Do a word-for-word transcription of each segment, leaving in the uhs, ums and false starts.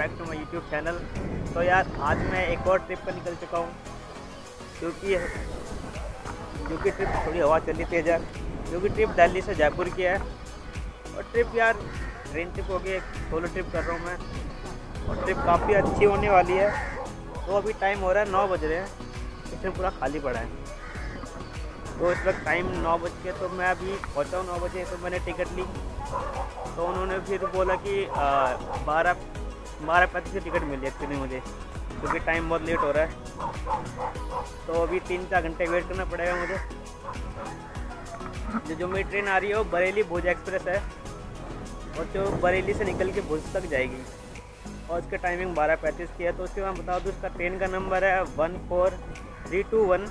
Back to my YouTube channel. तो यार आज मैं एक और ट्रिप पर निकल चुका हूँ, क्योंकि क्योंकि ट्रिप थोड़ी हवा चली तेज है, क्योंकि ट्रिप दिल्ली से जयपुर की है। और ट्रिप यार ट्रेन ट्रिप होगी, एक सोलो ट्रिप कर रहा हूँ मैं, और ट्रिप काफ़ी अच्छी होने वाली है। तो अभी टाइम हो रहा है नौ बज रहे हैं, इसमें पूरा खाली पड़ा है। तो इस वक्त टाइम नौ बज के तो मैं अभी पहुँचा हूँ नौ बजे। तो मैंने टिकट ली, तो उन्होंने फिर बोला कि बारह बारह पैंतीस की टिकट मिली एक्चुअली मुझे, क्योंकि टाइम बहुत लेट हो रहा है। तो अभी तीन चार घंटे वेट करना पड़ेगा मुझे। जो जो मेरी ट्रेन आ रही है वो बरेली भुज एक्सप्रेस है, और जो बरेली से निकल के भुज तक जाएगी, और उसका टाइमिंग बारह पैंतीस की है। तो उसके बाद बता दूँ, उसका ट्रेन का नंबर है one four three two one.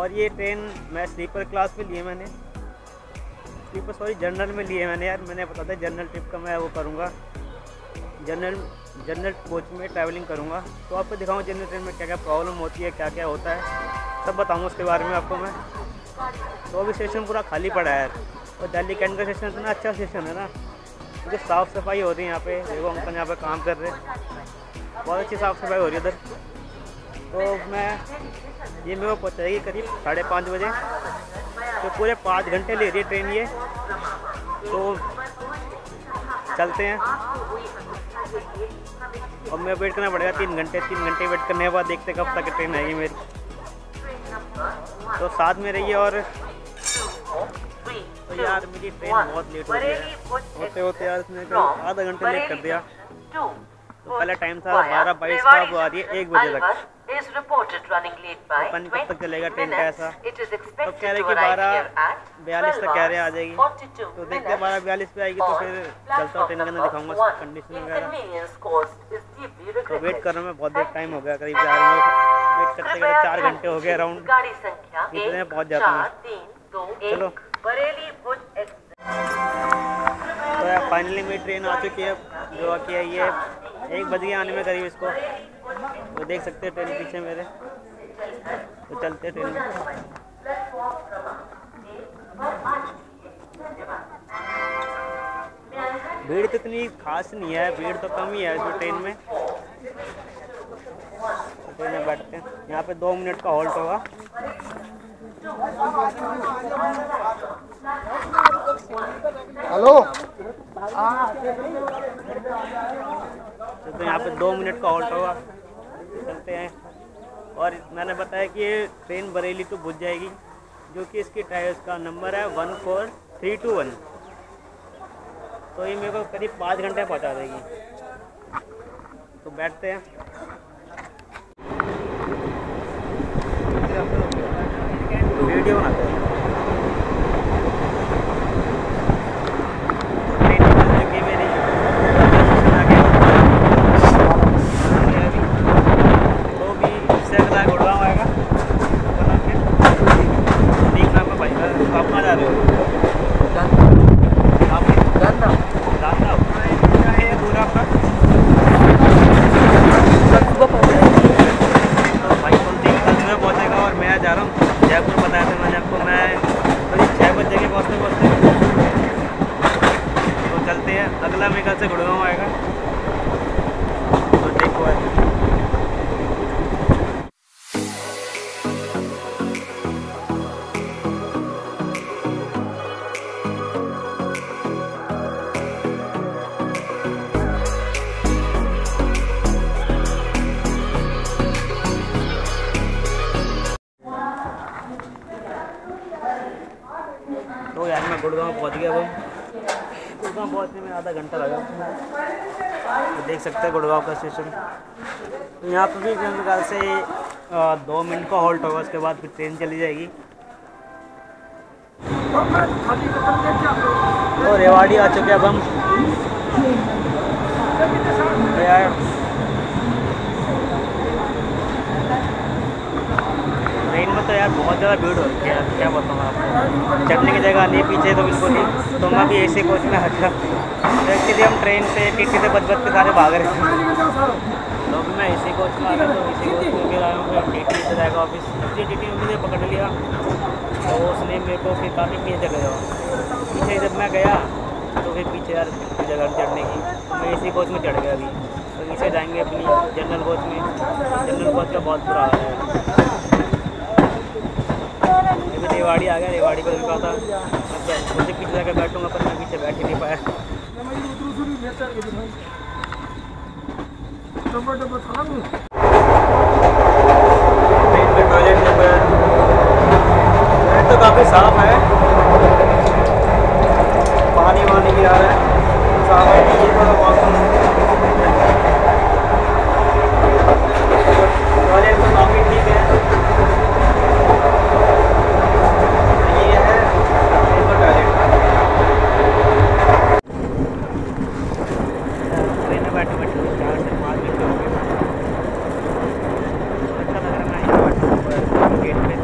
और ये ट्रेन मैं स्लीपर क्लास में लिए मैंने स्लीपर सॉरी जनरल में लिए मैंने यार मैंने बता दिया जनरल ट्रिप का मैं वो करूँगा, जनरल जनरल कोच में ट्रैवलिंग करूँगा। तो आपको दिखाऊँ जनरल ट्रेन में क्या क्या प्रॉब्लम होती है, क्या क्या होता है, सब बताऊँगा उसके बारे में आपको मैं। तो अभी स्टेशन पूरा खाली पड़ा है, और दिल्ली कैंट का स्टेशन इतना अच्छा स्टेशन है ना, क्योंकि तो साफ़ सफाई हो रही है यहाँ पे। देखो अंकल यहाँ पे काम कर रहे हैं, बहुत अच्छी साफ़ सफाई हो रही है उधर। तो मैं ये मेरे को पहुँचाएगी करीब साढ़े पाँच बजे, तो पूरे पाँच घंटे ले रही है ट्रेन ये। तो चलते हैं, और मैं वेट करना पड़ेगा तीन घंटे। तीन घंटे वेट करने के बाद देखते कब तक ट्रेन आएगी मेरी। तो साथ में रहिए। और तो यार मेरी ट्रेन बहुत लेट हो गई है, होते होते यार इसने आधा घंटे लेट कर दिया। तो पहला टाइम था बारह बाईस का, अब आ रही है एक बजे तक। कब तक चलेगा ट्रेन का ऐसा? तो कह रहे कि बारह बयालीस तक कह रहे आ जाएगी, तो देखते हैं बारह बयालीस पे आएगी तो फिर चलता हूँ। ट्रेन के अंदर दिखाऊंगा कंडीशन वगैरह। तो वेट कर रहा हूँ मैं, बहुत देर टाइम हो गया, करीब यार वेट करते करते चार घंटे हो गए अराउंड, इतने पहुँच जाता हूँ। चलो तो फाइनली मेरी ट्रेन आ चुकी है, जो कि आई है एक बज गया आने में करीब इसको। तो देख सकते हैं ट्रेन पीछे मेरे। तो चलते हैं ट्रेन में। भीड़ तो इतनी खास नहीं है, भीड़ तो कम ही है इसमें ट्रेन में। तो ट्रेन में बैठते हैं, यहाँ पे दो मिनट का हॉल्ट होगा। हेलो, तो यहाँ पे दो मिनट का हॉल्ट होगा, चलते हैं। और मैंने बताया कि ये ट्रेन बरेली तो भुज जाएगी, जो कि इसकी टायर का नंबर है one four three two one. तो ये मेरे को करीब पाँच घंटे पहुंचा देगी। तो बैठते हैं। वीडियो बनाते हैं। आधा घंटा लगा, तो देख सकते हैं गुड़गांव का स्टेशन। तो यहाँ पर भी मेरे ख्याल से दो मिनट का हॉल्ट होगा, उसके बाद फिर ट्रेन चली जाएगी। तो रेवाड़ी आ चुके अब हम। तो यार ट्रेन में तो यार बहुत ज़्यादा भीड़ हो रही है, क्या बताऊँ आपको, चढ़ने की जगह नहीं, पीछे तो बिल्कुल नहीं। तो मैं भी ऐसे कोच में हट रहा, इसलिए हम ट्रेन से टिकट से बच बच के सारे भाग रहे हैं। तो मैं इसी को चला रहा हूँ, इसी को लेके आया हूँ, फिर टी टी से जाएगा ऑफिस। इसलिए टी टी मुझे पकड़ लिया, तो उसने मेरे को फिर काफ़ी पीछे गया। पीछे जब मैं गया तो फिर पीछे यार जगह चढ़ने की, मैं इसी कोच में चढ़ गया अभी। तो इसे गाइस आएंगे अपनी जनरल कोच में। जनरल कोच का बहुत बुरा हाल है। अभी रेवाड़ी आ गया, रेवाड़ी को रुका था, मुझे पीछे जाकर बैठूंगा पर मैं पीछे बैठ ही नहीं पाया। तो काफ़ी साफ है, पानी वानी भी आ रहा है, साफ है ये थोड़ा मौसम। टॉयलेट तो काफ़ी ठीक है, ये है तो टॉयलेट। बैठे बैठे चार से पाँच मिनट हो गए, अच्छा लग रहा है गेट पे।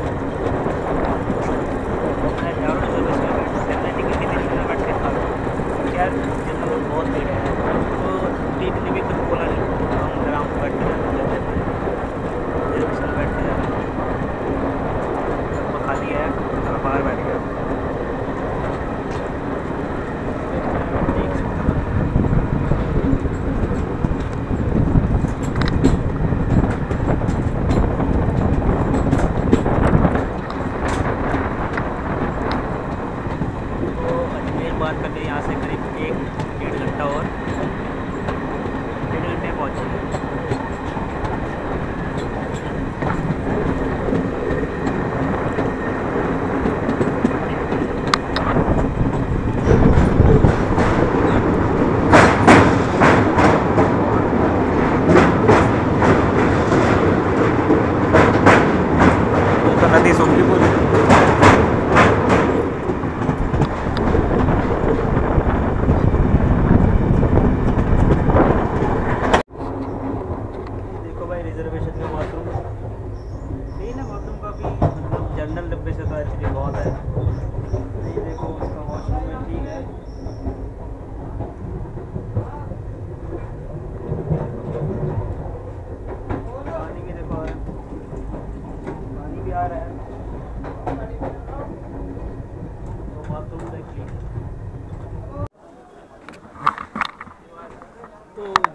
जयपुर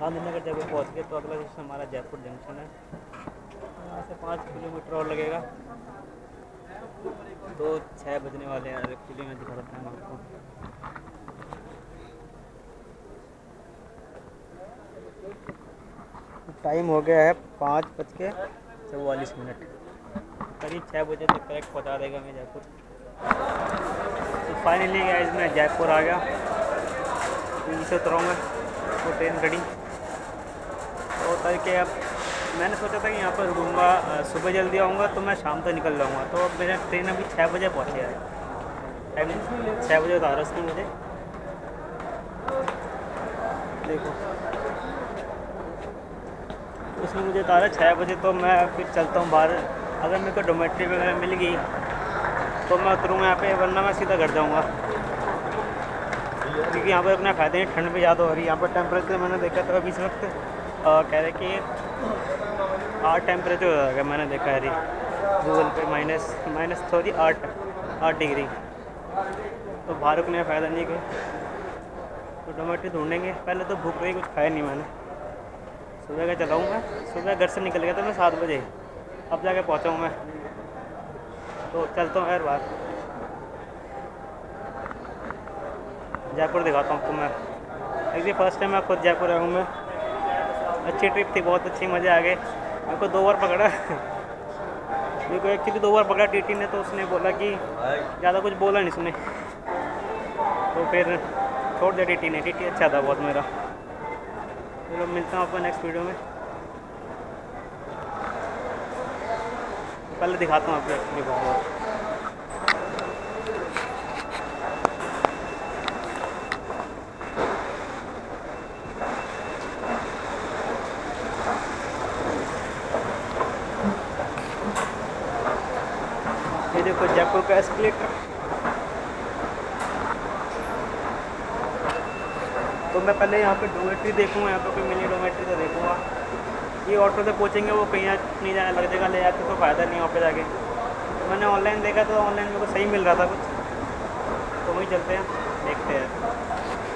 गांधीनगर जयपुर पहुंच गए, तो अगला स्टेशन हमारा जयपुर जंक्शन है। यहाँ से पाँच किलोमीटर और लगेगा, तो छः बजने वाले हैं। एक्चुअली मैं दिखा देता हूँ आपको, टाइम हो गया है पाँच बज के चौवालीस मिनट, करीब छः बजे तक तो करेक्ट पहुँचा देगा मैं जयपुर। तो फाइनली गाइस मैं जयपुर आ गया, ट्रेन से उतरूँगा तो ट्रेन खड़ी। तो करके अब मैंने सोचा था कि यहाँ पर रुकूँगा, सुबह जल्दी आऊँगा तो मैं शाम तक निकल जाऊँगा। तो अब मेरा ट्रेन अभी छः बजे पहुँचे है, टाइम छः बजे उतारा उसने मुझे। देखो उसने मुझे उतारा छः बजे, तो मैं फिर चलता हूँ बाहर। अगर मेरे को डोमेट्री वगैरह मिल गई तो मैं उतरूँगा यहाँ पे, वरना मैं सीधा घर जाऊँगा, क्योंकि यहाँ पर अपना फ़ायदा नहीं। ठंड भी ज़्यादा हो रही है, यहाँ पर टेम्परेचर मैंने देखा तो अभी इस वक्त कह रहे कि आठ टेम्परेचर हो जाएगा। मैंने देखा है गूगल पे माइनस माइनस थोड़ी आठ आठ डिग्री, तो बाहर रुकने का फ़ायदा नहीं है। तो डोमेट्री ढूंढेंगे, पहले तो भूख रही, कुछ खाया नहीं मैंने। सुबह का चलाऊँगा, सुबह घर से निकल गया तो मैं सात बजे अब जाके पहुँचाऊँ मैं। तो चलता हूँ यार बाहर, जयपुर दिखाता हूँ आपको। मैं एक्चुअली फर्स्ट टाइम मैं खुद जयपुर आया हूँ। मैं अच्छी ट्रिप थी, बहुत अच्छी, मज़े आ गए। मेरे को दो बार पकड़ा मेरे को एक्चुअली दो बार पकड़ा टीटी ने, तो उसने बोला कि ज़्यादा कुछ बोला नहीं सुने, तो फिर छोड़ दिया टीटी ने। टीटी अच्छा था बहुत मेरा। चलो मिलता हूँ आपको नेक्स्ट वीडियो में। पहले दिखाता हूँ आपको बहुत जयपुर का एस्केलेटर। तो मैं पहले यहाँ पे डोमेट्री देखूँगा, यहाँ पे कोई मिनी डोमेट्री तो देखूँगा। ये ऑटो से पहुँचेंगे, वो कहीं नहीं जाने लग जाएगा, ले जाते तो फ़ायदा नहीं वहाँ पे जाके। तो मैंने ऑनलाइन देखा, तो ऑनलाइन मेरे को सही मिल रहा था कुछ, तो वहीं चलते हैं, देखते हैं।